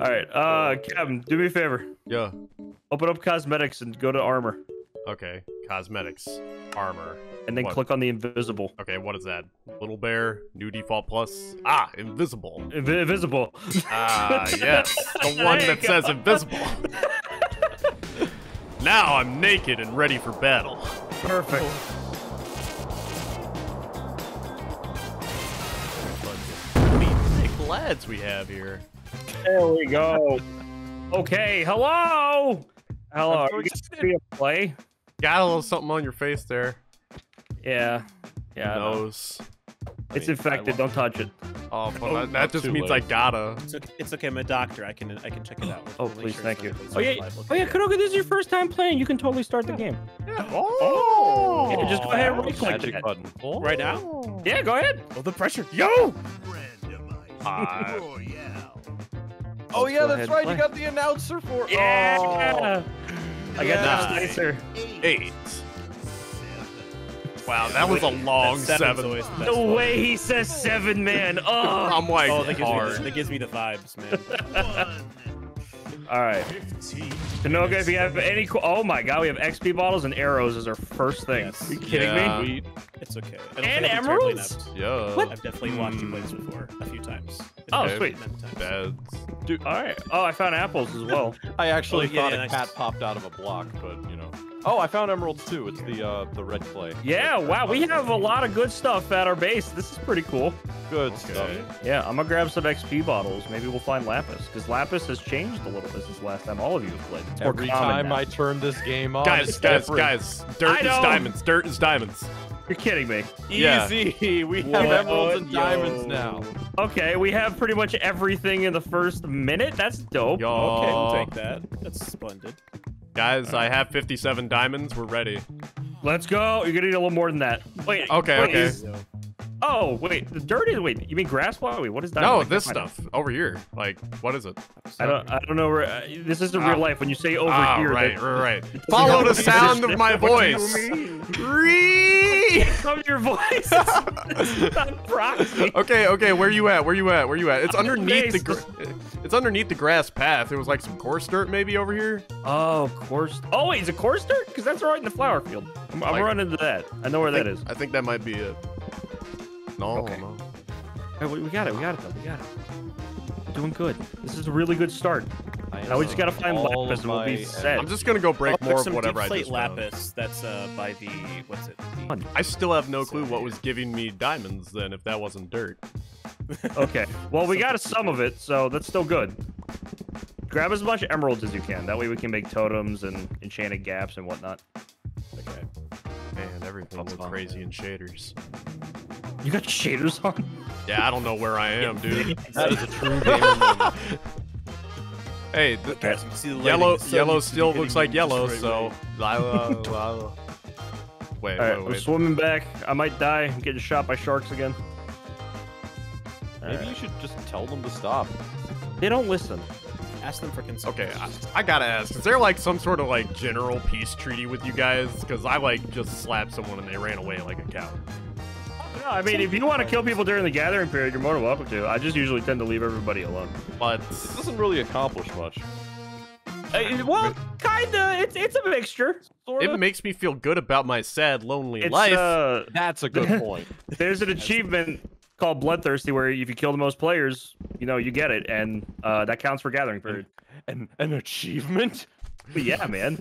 All right, Captain, do me a favor. Yeah. Open up cosmetics and go to armor. Okay, cosmetics, armor. And then click on the invisible. Okay, what is that? Little bear, new default plus. Ah, invisible. Invisible. Ah, yes. The one that says invisible. Now I'm naked and ready for battle. Perfect. How many thick lads we have here. There we go. Okay, hello. Hello, are you gonna see a play? Got a little something on your face there. Yeah. Yeah. Nose. It's infected. Don't touch it. Oh, but oh, that just means I gotta. It's okay. I'm a doctor. I can check it out. Oh, please, thank you. Oh yeah. Oh yeah, Kuroka, this is your first time playing. You can totally start the game. Yeah. Oh. Yeah, just go ahead and right-click the button. Oh. Right now. Yeah, go ahead. Oh, the pressure. Yo. Oh yeah. Oh yeah, that's right. You got the announcer for. Yeah. Oh. I got the announcer. 8. Wow, that was a long 7. The way he says 7, man. Oh, I'm like, oh, that gives me the vibes, man. All right. Kunoga, if you have any, oh my God, we have XP bottles and arrows as our first thing. Yes. Are you kidding me? It's okay. And emeralds? Yeah. What? I've definitely watched you play this before a few times. Oh, sweet. Dude. All right. Oh, I found apples as well. I actually thought a cat popped out of a block, but you know. Oh, I found emeralds too. It's the red clay. Yeah, wow. We have a lot of good stuff at our base. This is pretty cool. Good stuff. Yeah, I'm gonna grab some XP bottles. Maybe we'll find Lapis, because Lapis has changed a little bit since last time all of you have played. It's every time now. I turn this game on. Guys, dirt is diamonds. Dirt is diamonds. You're kidding me. Yeah. Easy. We have emeralds and diamonds now. Okay, we have pretty much everything in the first minute. That's dope. Yo. Okay, we'll take that. That's splendid. Guys, I have 57 diamonds. We're ready. Let's go. You're gonna need a little more than that. Wait. Okay. Wait, okay. Oh wait, the dirt is. Wait, you mean grass? Wait, what is that? No, like, this stuff over here. Like, what is it? I don't know. This isn't real life. When you say over here, right. Follow the sound of my voice. Come your voice. It's not proxy. Okay. Where you at? It's underneath the. It's underneath the grass path. It was like some coarse dirt maybe over here. Oh, coarse. Oh wait, is it coarse dirt? Because that's right in the flower field. I'm running into that. I know where that is. I think that might be it. No, no. Hey, we got it. We're doing good. This is a really good start. Now we just gotta find Lapis and we'll be set. I'm just gonna go break more of whatever I just found. Lapis, that's by the, what's it? The... I still have no clue what was giving me diamonds then, if that wasn't dirt. Okay, well we got some of it, so that's still good. Grab as much emeralds as you can. That way we can make totems and enchanted gaps and whatnot. Okay. Man, everything looks crazy in shaders. You got shaders on? Yeah, I don't know where I am, dude. That is a true gamer moment. Hey, yellow still looks like yellow, so... Wait. I'm swimming back. I might die. I'm getting shot by sharks again. Maybe you should just tell them to stop. They don't listen. Ask them for consent. Okay, I gotta ask. Is there like some sort of like general peace treaty with you guys? Because I like just slapped someone and they ran away like a coward. No, I mean, if you want to kill people during the gathering period, you're more than welcome to. I just usually tend to leave everybody alone. But it doesn't really accomplish much. Well, kinda. It's a mixture. It makes me feel good about my sad, lonely life. That's a good point. There's an achievement called Bloodthirsty where if you kill the most players, you know, you get it, and that counts for gathering period. An achievement? But yeah, man.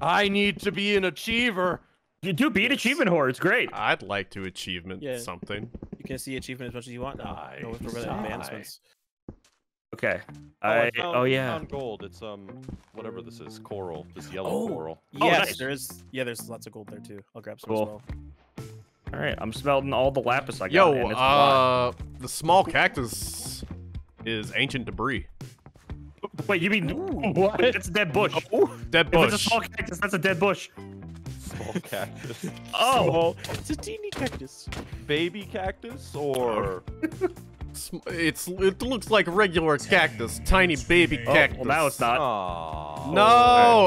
I need to be an achiever. You do beat achievement whore. It's great. I'd like to achievement something. You can see achievement as much as you want now. No, for advancements. Okay. I found gold. It's whatever this is, coral. This yellow coral. Yes, nice. There's lots of gold there too. I'll grab some as well. All right, I'm smelting all the lapis I got. Yo, the small cactus is ancient debris. Wait, you mean what? That's a dead bush. Oh, dead bush. If it's a small cactus, that's a dead bush. Small cactus. Oh, it's a teeny cactus. Baby cactus or? It looks like regular cactus, tiny baby cactus. Oh, well, now it's not. Aww.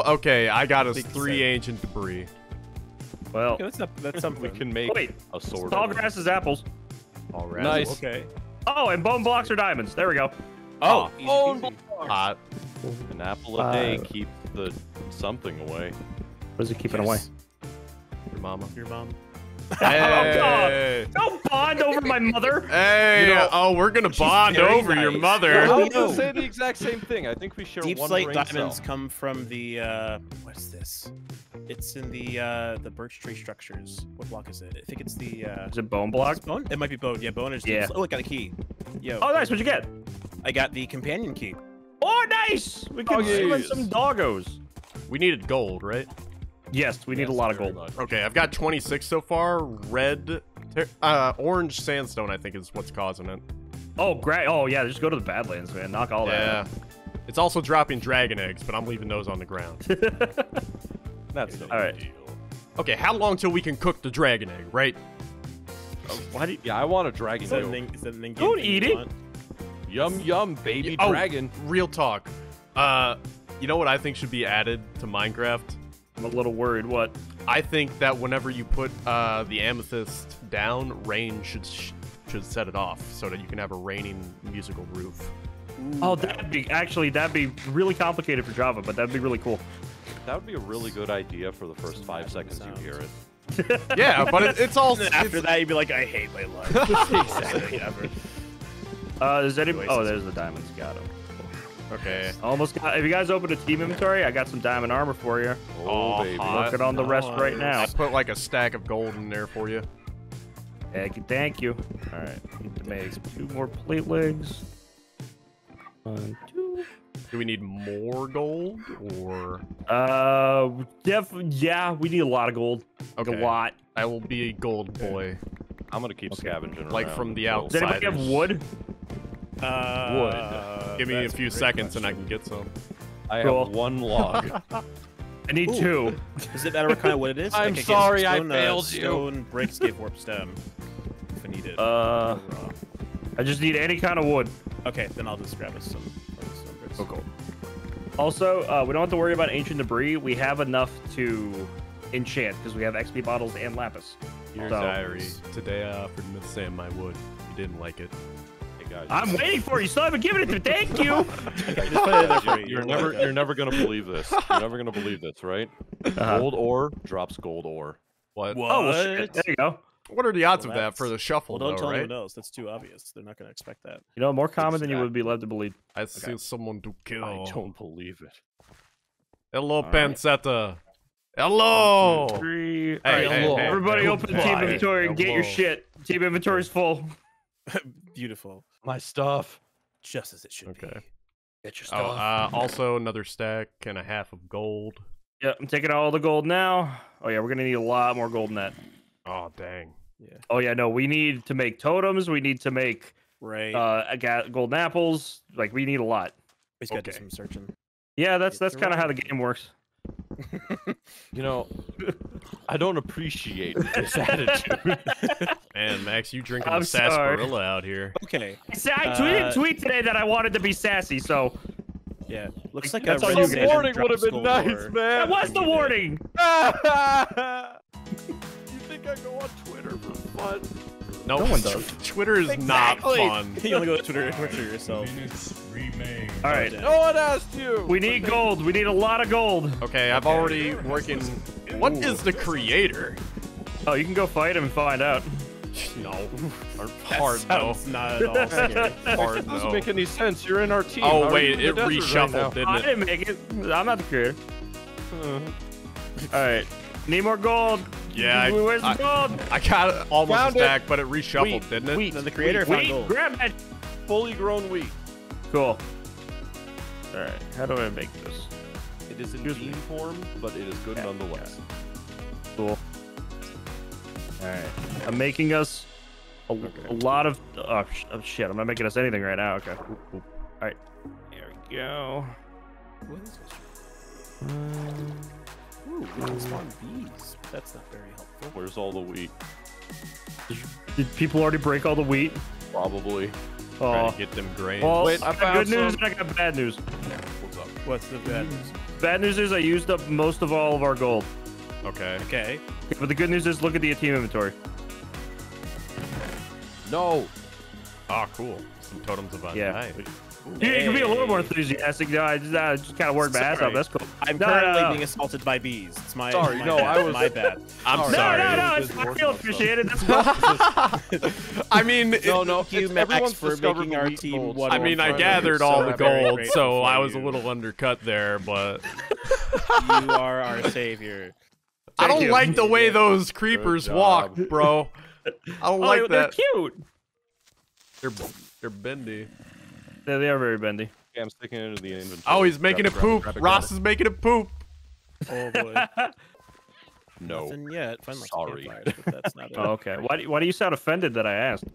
No. Okay, I got us 3 ancient debris. Well, okay, that's something we can make. Wait, a sword. Tall grass is apples. All right. Nice. Okay. Oh, and bone blocks are diamonds. There we go. Oh! Oh, easy, easy. An apple a day keep the something away. What does it keep it away? Your mama. Your mom. Hey. Oh, God. Don't bond over my mother. Hey, you know, oh, we're gonna bond over your mother. I was gonna say the exact same thing. I think we share one brain cell. Deep slate diamonds come from the what's this? It's in the birch tree structures. What block is it? I think it's the. Is it bone block? Bone? It might be bone. Yeah, bone is. Yeah. Oh, I got a key. Yo. Oh, nice. What'd you get? I got the companion key. Oh, nice. We can summon some doggos. We needed gold, right? Yes, we need a lot of gold. Much. Okay, I've got 26 so far. Red, orange sandstone, I think, is what's causing it. Oh, great. Oh, yeah, just go to the Badlands, man. Knock all that out. Yeah. It's also dropping dragon eggs, but I'm leaving those on the ground. That's no deal. Okay, how long till we can cook the dragon egg, right? Why do you, I want a dragon egg. Don't eat it. Yum, yum, baby dragon. Real talk. You know what I think should be added to Minecraft? I'm a little worried. What? I think that whenever you put the amethyst down, rain should set it off so that you can have a raining musical roof. Ooh, oh, that'd be actually that'd be really complicated for Java, but that'd be really cool. That would be a really good idea for the first 5 seconds you hear it. Yeah, but it's all after that you'd be like, I hate my life. Exactly. Does anybody? Oh, there's the diamonds. Got them. Okay. Almost got. If you guys open a team inventory, I got some diamond armor for you. Oh, baby. Working on the rest right now. I put like a stack of gold in there for you. Thank you. Thank you. All right. Need to make 2 more plate legs. 1, 2. Do we need more gold or? Yeah, we need a lot of gold. Okay. Like a lot. I will be a gold boy. I'm gonna keep scavenging. Like from the outside. Does anybody have wood? Wood. Give me a few seconds and I can get some. I have 1 log. I need 2. Does it matter what kind of wood it is? I'm sorry, I failed you. Stone, bricks, give warp stem. If I need it. I just need any kind of wood. Okay, then I'll just grab us some. Oh, cool. Also, we don't have to worry about ancient debris. We have enough to enchant because we have XP bottles and lapis. Your diary. Today I offered Myth Sam my wood. You didn't like it. I'm waiting for you. Still haven't given it to me. Thank you. you're never gonna believe this. You're never gonna believe this, right? Gold ore drops gold ore. What? Oh, well, shit. There you go. What are the odds of that for the shuffle? Well, don't tell anyone else. That's too obvious. They're not gonna expect that. You know, more common than you would be led to believe. I see someone to kill. I don't believe it. Hello, pancetta. Hello. Hey, everybody, open the team inventory and get your shit. Team inventory is full. Beautiful. My stuff. Just as it should be. Get your stuff. Also another stack and a half of gold. Yeah, I'm taking all the gold now. Oh yeah, we're gonna need a lot more gold in that. Oh dang. Yeah. Oh yeah, no, we need to make totems, we need to make golden apples. Like we need a lot. We gotta do some searching. Yeah, that's kind of how the game works. You know, I don't appreciate this attitude. Man, Max, you drinking the sarsaparilla out here. Okay. I tweeted today that I wanted to be sassy, so... Yeah, looks like that's the warning would have been nice, man. That was the warning! You think I go on Twitter for fun? No one does. Twitter is not fun. You only go to Twitter for yourself. All right. No one asked you. We need gold. We need a lot of gold. Okay, I've already working. What is the creator? Oh, you can go fight him and find out. No. Hard no. Not at all scary. Hard no. Doesn't make any sense. You're in our team. Oh wait, it reshuffled, didn't it? I didn't make it. I'm not the creator. All right. Need more gold. Yeah, where's the gold? I got almost back, but it reshuffled, didn't it? Wheat. The creator found gold. Grab it. Fully grown wheat. Cool. All right, how do I make this? It is in bean form, but it is good nonetheless. Cool. All right, I'm making us a lot of. Oh shit! I'm not making us anything right now. Okay. All right. There we go. What is this? Ooh, we can spawn bees. That's not very helpful. Where's all the wheat? Did people already break all the wheat? Probably. Trying to get them grains. Well, wait, I got good news and I got bad news. What's up? What's the bad news? Bad news is I used up most of all of our gold. Okay. Okay. But the good news is look at the team inventory. No. Ah, cool. Some totems of night. You can be a little more enthusiastic. I just kind of worked my ass off. That's cool. I'm currently being assaulted by bees. It's my bad. I'm sorry. No, I feel appreciated. That's cool. I mean, thank you, Max, for making our team. I mean, I gathered all the gold, so I was a little undercut there, but you are our savior. I don't like the way those creepers walk, bro. I don't like that. They're cute. They're bendy. Yeah, they are very bendy. Yeah, I'm sticking into the inventory. Oh, he's making a poop. Ross is making a poop. Oh boy. No. Nothing yet. Finally, sorry. That's not it. Oh, okay. Why do you sound offended that I asked?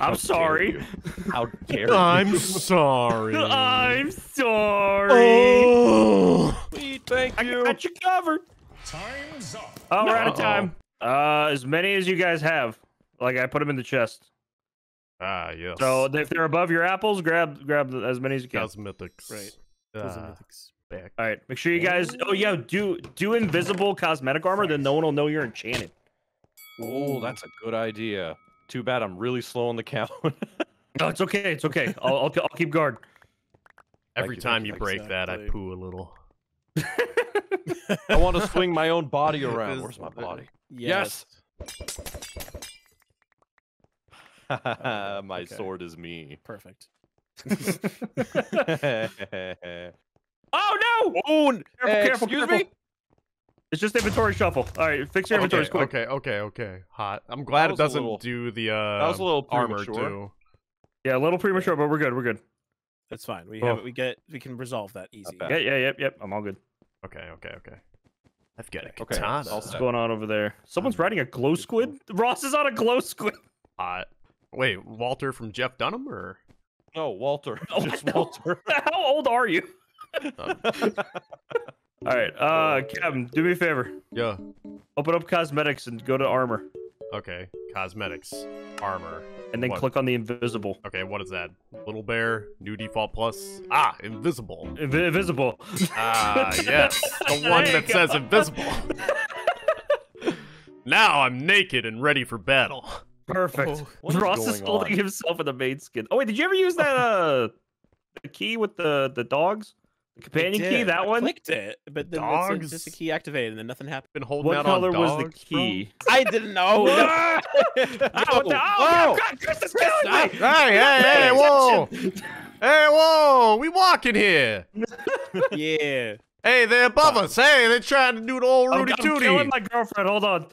I'm sorry. How dare you? I'm sorry. I'm sorry. Oh. Sweet, thank you. I got you covered. Time's up. Oh, we're out of time. As many as you guys have. Like, I put them in the chest. Ah, yes. So if they're above your apples, grab as many as you can. Cosmetics. Right. Cosmetics. Back. All right. Make sure you guys. Oh yeah. Do invisible cosmetic armor, then no one will know you're enchanted. Oh, that's a good idea. Too bad I'm really slow on the count. No, it's okay. It's okay. I'll keep guard. Every time you break that, I poo a little. I want to swing my own body around. Where's my body? Yes. My sword is me. Perfect. Oh no! Oh, careful, excuse me. It's just inventory shuffle. All right, fix your inventory quick. Okay. Hot. I'm glad it doesn't do the that was a little armor too. Yeah, a little premature, but we're good. We're good. That's fine. We can resolve that easy. Yep. I'm all good. Okay. I've got a katana. What's going on over there? Someone's riding a glow squid. Ross is on a glow squid. Hot. Wait, Walter from Jeff Dunham, or? No, Walter. Oh, just Walter. How old are you? All right, Kevin, do me a favor. Yeah. Open up cosmetics and go to armor. Okay, cosmetics, armor. And then click on the invisible. Okay, what is that? Little bear, new default plus. Ah, invisible. Invisible. Ah, yes. The one that says invisible. Now I'm naked and ready for battle. Perfect. Ross is holding himself in the main skin. Oh wait, did you ever use that the key with the dogs? The companion key, that one? I clicked it, but then it's just a key activated and then nothing happened. Been holding what color was the key? I didn't know. Oh god, Chris is killing me! Hey, whoa! Hey, whoa! We walking here! Yeah. Hey, they're above us. Hey, they're trying to do the old Rudy Tooty. I'm killing my girlfriend, hold on.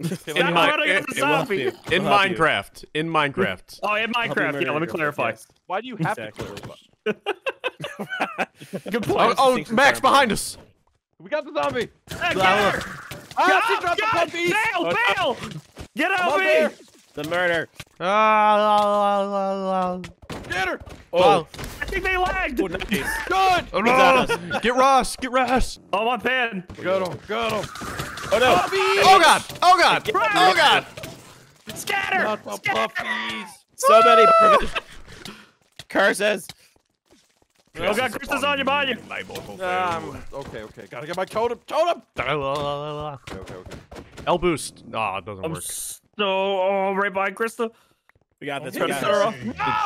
In Minecraft. In Minecraft. Oh, in Minecraft. Yeah, let me clarify. Yes. Why do you have to clarify? Good point. Oh, Max, behind us. We got the zombie. Hey, get her! Bail! Get over here! The murder. Get her! Oh. I think they lagged. Oh, nice. Good. Oh, no. Get Ross. Get Ross. Oh, my pen. Got him. Oh no! Puppies! Oh god! Oh god! Run. Oh god! Scatter! Not the puppies! So many curses! Oh god, curses on you, behind you! Okay. Gotta get my totem! Okay. L boost. Nah, it doesn't work. So right by Krista. We got this. The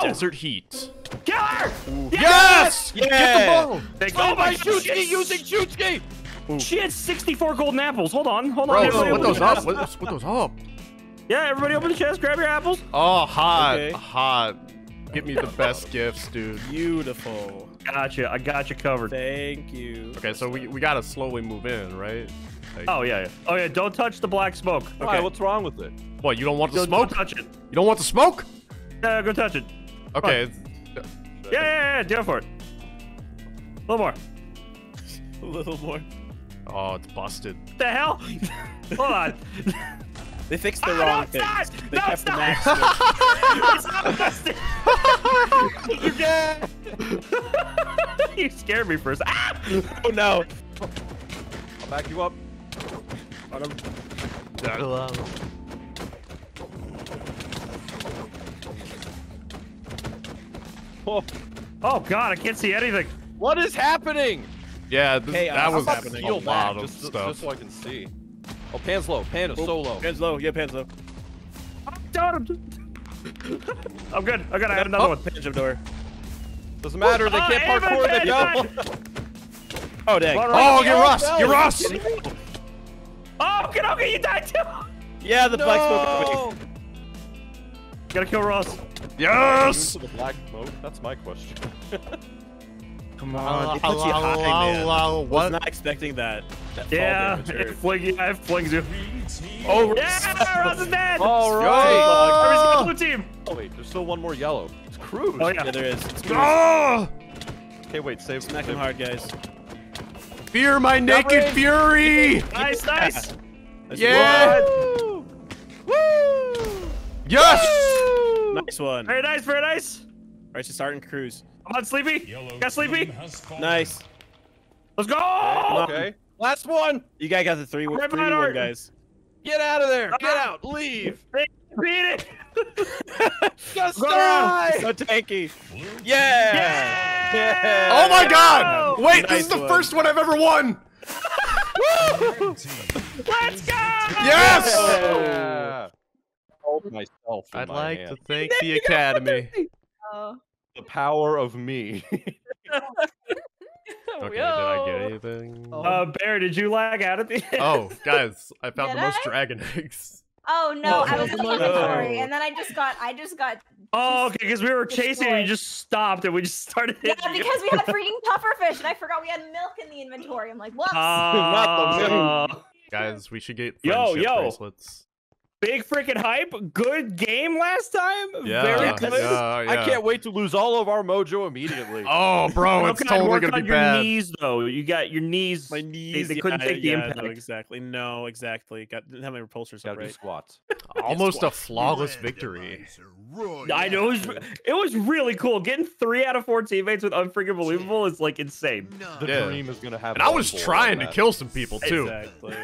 desert heat. Kill her! Yes! Get the ball! They go by Shootzki using Shootzki! Ooh. She had 64 golden apples. Hold on. Bro, put those up. Put those up. Yeah, everybody open the chest. Grab your apples. Oh, hot. Give me the best gifts, dude. Beautiful. Gotcha. I got you covered. Thank you. Okay, so we got to slowly move in, right? Like, oh, yeah. Don't touch the black smoke. Okay. Why? What's wrong with it? What, you don't want the smoke? Don't touch it. You don't want the smoke? Yeah, go touch it. Okay. Yeah. Do it for it. A little more. Oh, it's busted. What the hell? Hold on. They fixed the wrong thing. They kept the max. It's not busted. You scared me first. Ah! Oh no. I'll back you up. On him. Oh god, I can't see anything. What is happening? Yeah, that was happening. A lot of stuff. Just so I can see. Oh, pan's low. Pan is so low. Pan's low. Yeah, pan's low. I'm down. I'm good. I got another one. Pangem door. Doesn't matter. They can't parkour. They go. Oh dang! Oh, you're Russ. You're Russ. Oh, Kuroka, you died too. Yeah, the black smoke. Gotta kill Russ. Yes. The black smoke. That's my question. Come on, man. Was not expecting that. Yeah, I have flings you. Oh, yeah, Russ is dead. All right. Blue team. Oh wait, there's still one more yellow. It's Cruz. Oh yeah, there is. Oh. Okay, wait. Save. Smack him hard, guys. Fear my naked fury! Nice, nice! Yeah! Woo! Yes! Woo! Nice one. Very nice, very nice. All right, just starting cruise. Come on, Sleepy. Got Sleepy. Nice. Let's go! Okay. Last one. You guys got the three-one, guys. Get out of there! Get out! Leave! Beat it! Just die! So tanky. Yeah! Yeah! Yeah. Oh my God! Wait, nice this is the first one I've ever won. Woo! Let's go! Yes! Yeah. Myself. I'd like to thank the Academy. The power of me. Okay, did I get anything? Bear, did you lag out at the end? Oh, guys, I found the most dragon eggs. Oh no, I was in inventory, and then I just got. Oh, okay, because we were chasing and you just stopped and we just started hitting. Yeah, because we had freaking pufferfish and I forgot we had milk in the inventory. I'm like, whoops. Guys, we should get friendship bracelets. Big freaking hype. Good game last time. Yeah, very close. Yeah. I can't wait to lose all of our mojo immediately. Oh, bro, it's totally going to be bad. Your knees, though. You got your knees. My knees. They couldn't take the impact. No, exactly. No, exactly. Didn't have my repulsors up right. Squats. Almost a flawless victory. I know. It was really cool. Getting 3 out of 4 teammates with unfreaking believable is like insane. The dream is going to happen. And I was trying to kill some people, too. Exactly.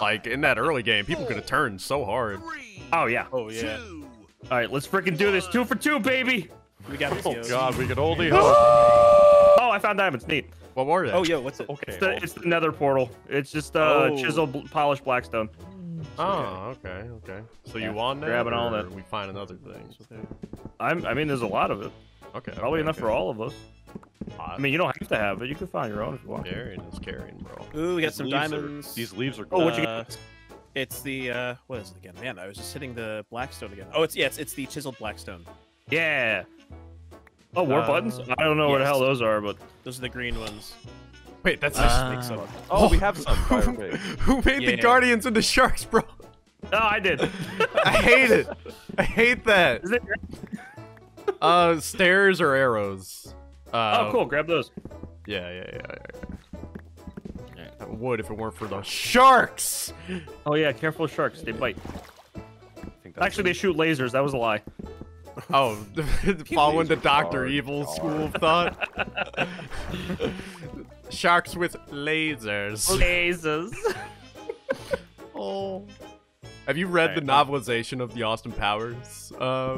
Like in that early game, people could have turned so hard. Oh yeah. Oh yeah. All right, let's freaking do this. 2 for 2, baby. We got this. Oh God, we could only hope. Oh, I found diamonds. Neat. What were they? Oh yo, what's it? Okay. It's the nether portal. It's just chiseled, polished blackstone. Oh, okay, okay. So you won that? Grabbing all that. We find another thing. I mean, there's a lot of it. Okay. Probably enough for all of us. I mean, you don't have to have it. You can find your own if you want. Carrying is carrying, bro. Ooh, we got some diamonds. These leaves are cool. Oh, what you got? It's the, what is it again? Man, I was just hitting the blackstone again. Oh, it's the chiseled blackstone. Yeah. Oh, warp buttons? I don't know what the hell those are, but. Those are the green ones. Wait, that's nice. Oh, we have some. Who made the guardians and the sharks, bro? No, I did. I hate it. I hate that. Is it stairs or arrows? Oh, cool. Grab those. Yeah. I would if it weren't for the sharks. Oh, yeah. Careful of sharks. They bite. Actually, they shoot lasers. That was a lie. Oh, following the Dr. Evil school of thought. Sharks with lasers. Lasers. Oh. Have you read the novelization of the Austin Powers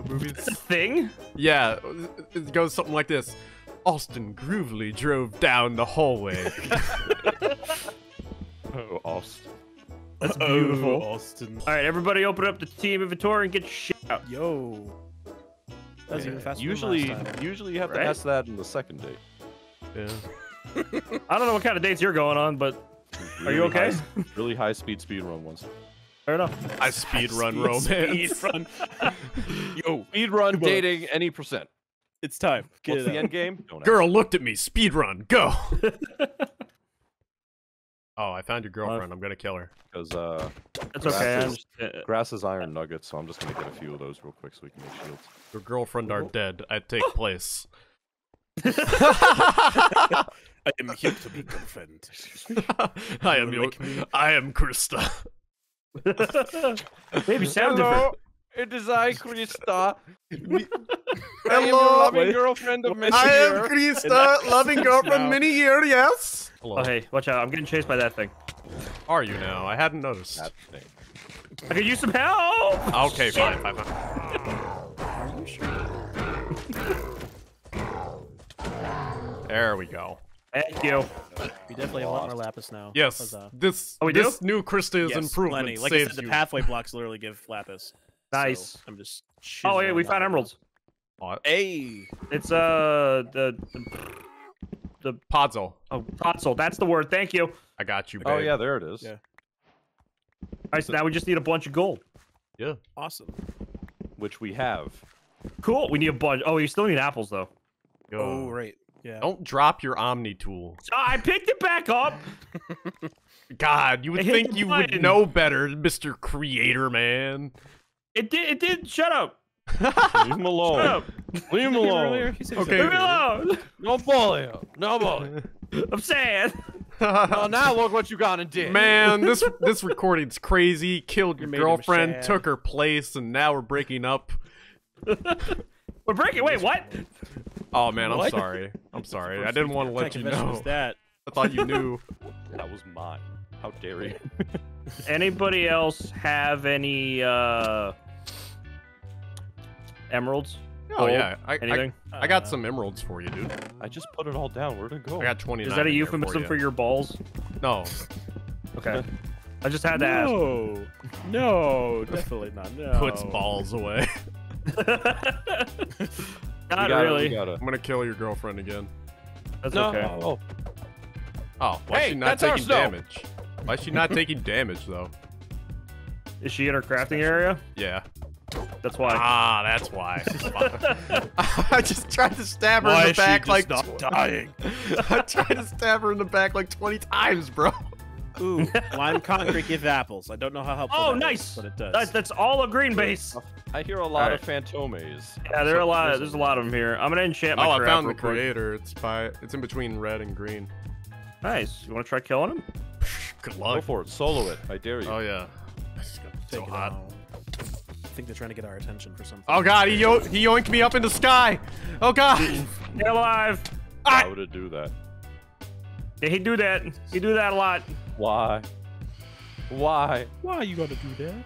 movies? It's a thing? Yeah. It goes something like this. Austin Groovely drove down the hallway. Oh, Austin. That's beautiful. Oh, Austin. All right, everybody open up the team inventory and get shit out. Yo. That was even faster than last time. Usually you have to ask that in the second date. Yeah. I don't know what kind of dates you're going on, but really are you okay? Really high speed run once. Fair enough. I speed run romance. Speed run. Yo, speed run dating any percent. It's time. What's the end game? Girl looked at me. Speed run. Go. Oh, I found your girlfriend. I'm gonna kill her. Because that's grass is iron nuggets, so I'm just gonna get a few of those real quick so we can make shields. Your girlfriend are dead. I take place. I am here to be girlfriend. I am Krista. Maybe sound different. It is I, Krista. I am your loving girlfriend of many years. I am Krista, loving girlfriend many years, yes. Hello. Oh, hey, watch out. I'm getting chased by that thing. Are you now? I hadn't noticed. That thing. I could use some help. Okay, fine. Are you sure? There we go. Thank you. We definitely have a lot more lapis now. Yes. This new Krista is improvement. Like I said, the pathway blocks literally give lapis. Nice. So I'm just. Oh yeah, we found emeralds. Right. Hey, it's the Podzol. Oh, Podzol. That's the word. Thank you. I got you, babe. Oh yeah, there it is. Yeah. All right, so now we just need a bunch of gold. Yeah. Awesome. Which we have. Cool. We need a bunch. Oh, you still need apples though. Oh right. Yeah. Don't drop your Omni tool. I picked it back up. God, you would think you would know better, Mr. Creator Man. It did. Shut up. Leave him alone. Shut up. Leave him alone. Okay. Leave him alone. No bully. No bully. I'm sad. Well, now look what you got and did. Man, this recording's crazy. Killed your girlfriend, took her place, and now we're breaking up. We're breaking. Wait, what? Oh man, I'm sorry. I'm sorry. I didn't want to let you know. That. I thought you knew. That was mine. How dare you? Anybody else have any emeralds? Oh gold? Yeah. I got some emeralds for you, dude. I just put it all down. Where'd it go? I got 29. Is that a euphemism for your balls? No. Okay. I just had to ask. No. No, definitely not. No. Puts balls away. Not really. I'm gonna kill your girlfriend again. That's okay. Oh. Oh, why is she not taking damage? Why is she not taking damage though? Is she in her crafting area? Yeah. That's why. Ah, that's why. I just tried to stab her in the back like I tried to stab her in the back like 20 times, bro. Ooh, lime concrete gives apples. I don't know how helpful. Oh, nice. But it does. That's all a green base. I hear a lot of Phantomes. Yeah, there are a lot. There's a lot of them here. I'm gonna enchant my. Oh, I found the creator. It's in between red and green. Nice. You want to try killing him? Good luck. Go for it. Solo it. I dare you. Oh, yeah. So hot. I think they're trying to get our attention for something. Oh, God. He yoinked me up in the sky. Oh, God. Get alive. Why would it do that? Yeah, he do that. He do that a lot. Why? Why? Why you got to do that?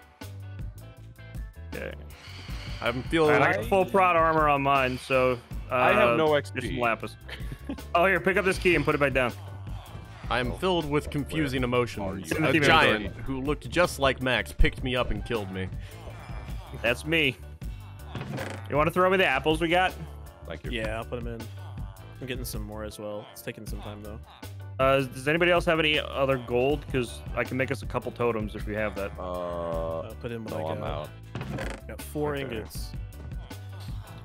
Okay. I'm feeling like... I got full prod armor on mine, so... I have no XP. Just lapis. Oh, here. Pick up this key and put it back down. I am filled with confusing emotions. A giant who looked just like Max picked me up and killed me. That's me. You want to throw me the apples we got? Yeah, I'll put them in. I'm getting some more as well. It's taking some time, though. Does anybody else have any other gold? Because I can make us a couple totems if we have that. I'll put in what I got. I'm out. Got 4 ingots.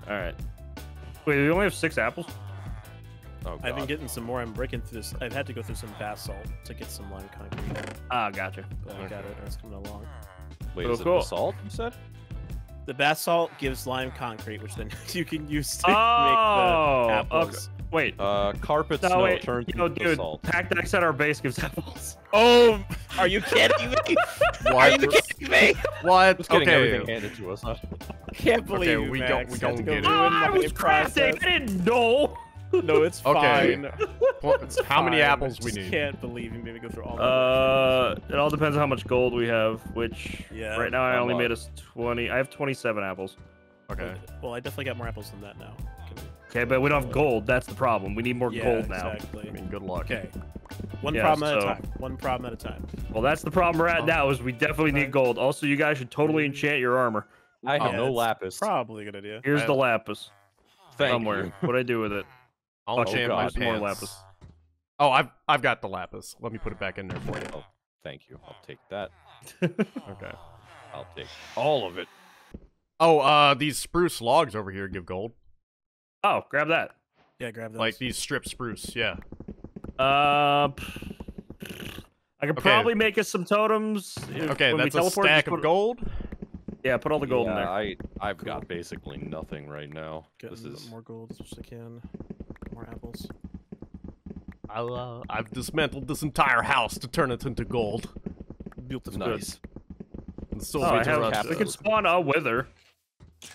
All right. Wait, we only have 6 apples? Oh, I've been getting some more. I'm breaking through this. I've had to go through some basalt to get some lime concrete. Ah, gotcha. But I got it. It's coming along. Wait, is it basalt, you said? The basalt gives lime concrete, which then you can use to make the apples. Okay. Wait. Carpet snow turns into basalt. Dude, Pack-Dex at our base gives apples. Oh, are you kidding me? What? Are you kidding me? What? Just getting everything handed to us. I can't believe you, we Max. Don't get it. I was crafting. I didn't know. No, it's fine. It's how many apples we need? I can't believe you made me go through all. It all depends on how much gold we have. Which right now I only made us 20. I have 27 apples. Okay. Well, I definitely got more apples than that now. Okay, but we don't have gold. That's the problem. We need more gold now. Exactly. I mean, good luck. Okay. One problem at a time. One problem at a time. Well, that's the problem right now. Is we definitely need gold. Also, you guys should totally enchant your armor. I have no lapis. Probably a good idea. Here's the lapis. Somewhere. What'd I do with it? I'll enchant my pants. More lapis. Oh, I've got the lapis. Let me put it back in there for you. Oh, thank you. I'll take that. Okay. I'll take all of it. Oh, these spruce logs over here give gold. Oh, grab that. Yeah, grab those. Like these strip spruce, yeah. I could probably make us some totems. Okay, that's a stack of gold. Yeah, put all the gold in there. I've got basically nothing right now. This is more gold as much as I can. More apples. I've dismantled this entire house to turn it into gold. Built this nice. So we can spawn a wither.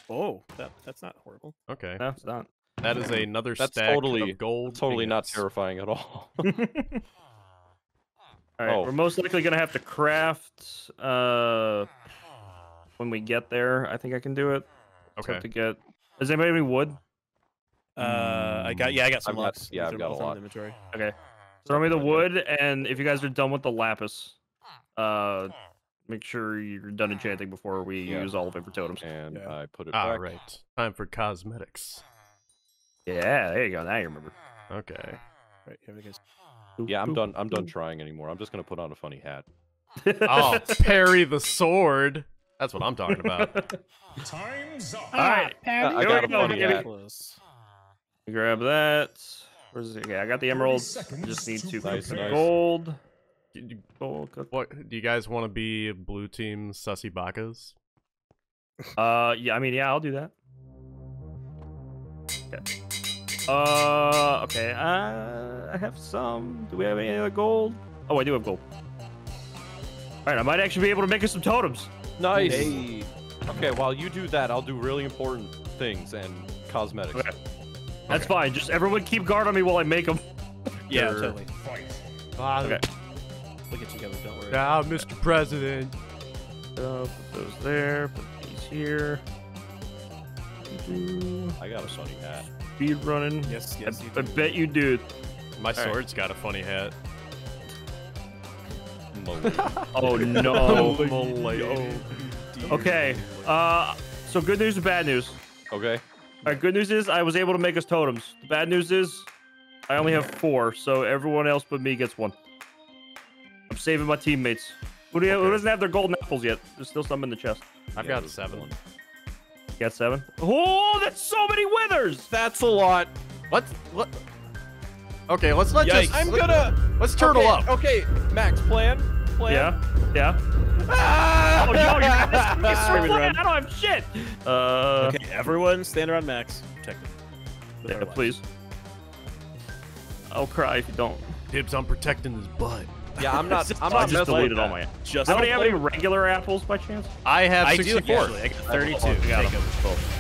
Oh, that's not horrible. Okay, no, it's not. That is another stack of gold. Totally not terrifying at all. All right, we're most likely gonna have to craft when we get there. I think I can do it. Okay. Have to get. Does anybody have any wood? I got some logs. Yeah, I've got a lot. Inventory. Okay. Throw me the wood, and if you guys are done with the lapis, Make sure you're done enchanting before we use all of it for totems. And I put it back. All right. Time for cosmetics. Yeah, there you go. Now you remember. Okay. Right, here we go. Yeah, I'm done. I'm done trying anymore. I'm just gonna put on a funny hat. Oh, parry the sword. That's what I'm talking about. Time's up. All right, I got a funny hat. Grab that. Where's it? Yeah, I got the emeralds. Just need to gold. What do you guys want to be? Blue team sussy bakas? Yeah. I mean, yeah, I'll do that. Okay. Okay. I have some. Do we have any other gold? Oh, I do have gold. All right, I might actually be able to make us some totems. Nice. Hey. Okay, while you do that, I'll do really important things and cosmetics. Okay. That's fine. Just everyone keep guard on me while I make them. Yeah, totally. Okay. We'll get together. Don't worry. Ah, Mr. President. Put those there. Put these here. I got a funny hat. Speed running. Yes, yes. I bet you do. My sword's got a funny hat. Oh no. Okay. So good news and bad news. Okay. All right. Good news is I was able to make us totems. The bad news is I only have 4, so everyone else but me gets 1. I'm saving my teammates. Who, who doesn't have their golden apples yet? There's still some in the chest. I've got 7. You got 7? Oh, that's so many withers. That's a lot. What? Okay, let's not just. Let's turtle up. Okay, Max, plan. Yeah. Ah! Oh no, you're plan. I don't have shit. Okay, everyone, stand around Max. Protect him. Yeah, please. I'll cry if you don't. Dibs, I'm protecting his butt. Yeah, I'm not. I just deleted all my. Just anybody have any regular apples by chance? I have. I do actually. I got 32. I got them.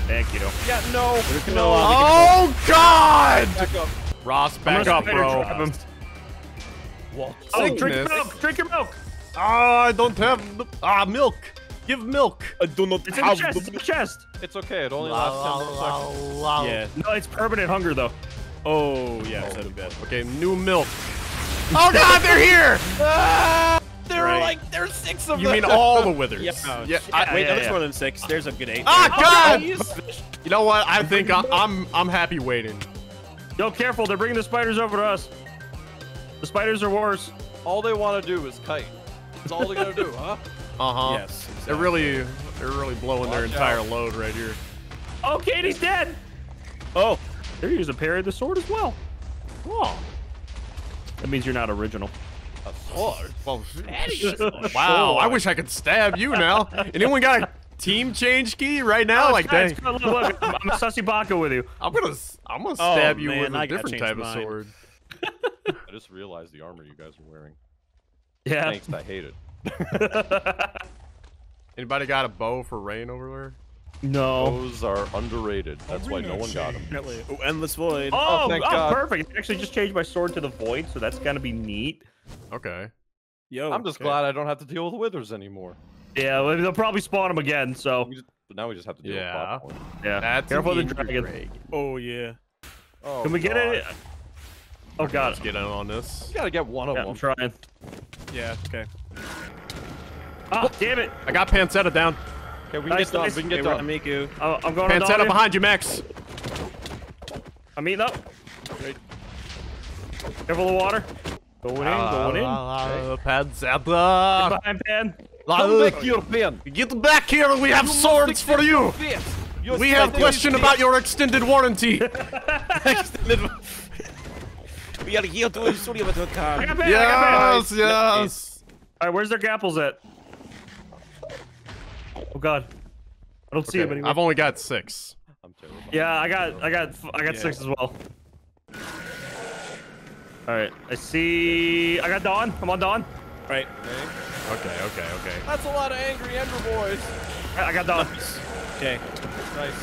Thank you. Yeah, no. Oh God! Back up. Ross, back up, bro. What? Oh, drink your milk. Drink your milk. Ah, I don't have the, milk. Give milk. I do not have the milk. Chest. It's okay. It only lasts 10 seconds. Yeah. No, it's permanent hunger though. Oh yeah, that'd be bad. Okay, new milk. Oh God, they're here! There are like, there's 6 of them. You mean all the withers? Yeah. Oh, yeah. Wait, no, there's more than 6. There's a good 8. Ah, oh, God! You know what? I think I'm happy waiting. Yo, careful! They're bringing the spiders over to us. The spiders are worse. All they want to do is kite. That's all they're gonna do, huh? Yes. Exactly. They're really blowing their entire load right here. Oh, Katie's dead. Oh, they're using a parry of the sword as well. Oh. That means you're not original. A sword? Well, wow, I wish I could stab you now. Anyone got a team change key right now? Like, dang. Look, I'm a sussy baka with you. I'm gonna stab you with a different type of sword. I just realized the armor you guys are wearing. Yeah. Thanks, I hate it. Anybody got a bow for Rain over there? No. Those are underrated. That's why no one got them. Oh, endless void. Oh, thank God. Perfect. I actually just changed my sword to the void, so that's gonna be neat. Okay. Yo, I'm just glad I don't have to deal with withers anymore. Yeah, well, they'll probably spawn them again. So now we just have to deal with popcorn. Yeah. That's careful with the dragon. Oh yeah. Oh, can we get it? Oh God. Let's get in on this. You gotta get one of them. I'm trying. Yeah. Okay. Oh, damn it! I got Pancetta down. Okay, we can get done. We can get done. Miku. I'm going to set up behind you, Max. I'm eating up. Great. Careful of the water. Going in. Pancetta. Get behind, Pan. Come back here, Pan. Get back here. We have swords for you. We have question about your extended warranty. We are here to ensure you have a car. Yes. All right, where's their gapples at? Oh God, I don't see him anymore. I've only got 6. I'm terrible. Yeah, I got 6 as well. All right, I see. I got Dawn. I'm on Dawn. Right. Okay. That's a lot of angry Ender boys. I got Dawn. Nice. Okay. Nice.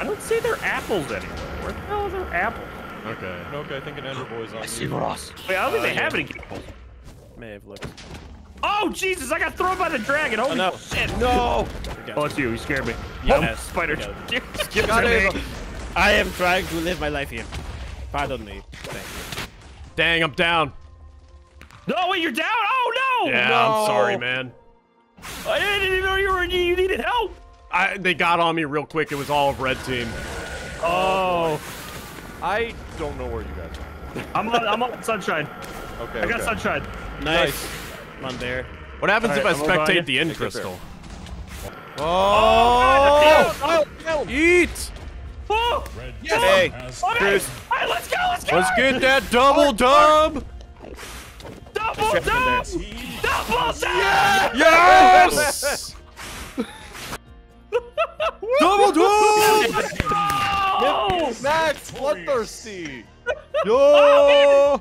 I don't see their apples anywhere. Where the hell are their apples? Okay. I think an Ender boy's on. I see Ross. Wait, I don't think they have any apples. May have looked. Oh, Jesus, I got thrown by the dragon. Holy shit. No. Oh, it's you. You scared me. Yes. Oh, spider. I am trying to live my life here. Pardon me. Thank you. Dang, I'm down. No, wait, you're down? Oh, no. Yeah, no. I'm sorry, man. I didn't even know you needed help. They got on me real quick. It was all of red team. Oh. I don't know where you guys are. I'm on sunshine. Okay. I got sunshine. Nice. I'm on there. What happens if I spectate the end crystal? Oh! Eat! Oh! Yes! Hey, Chris. All right, let's go! Let's go! Let's get that double dub! Double dub! Double dub! Yes! Double dub! Max bloodthirsty! Yo!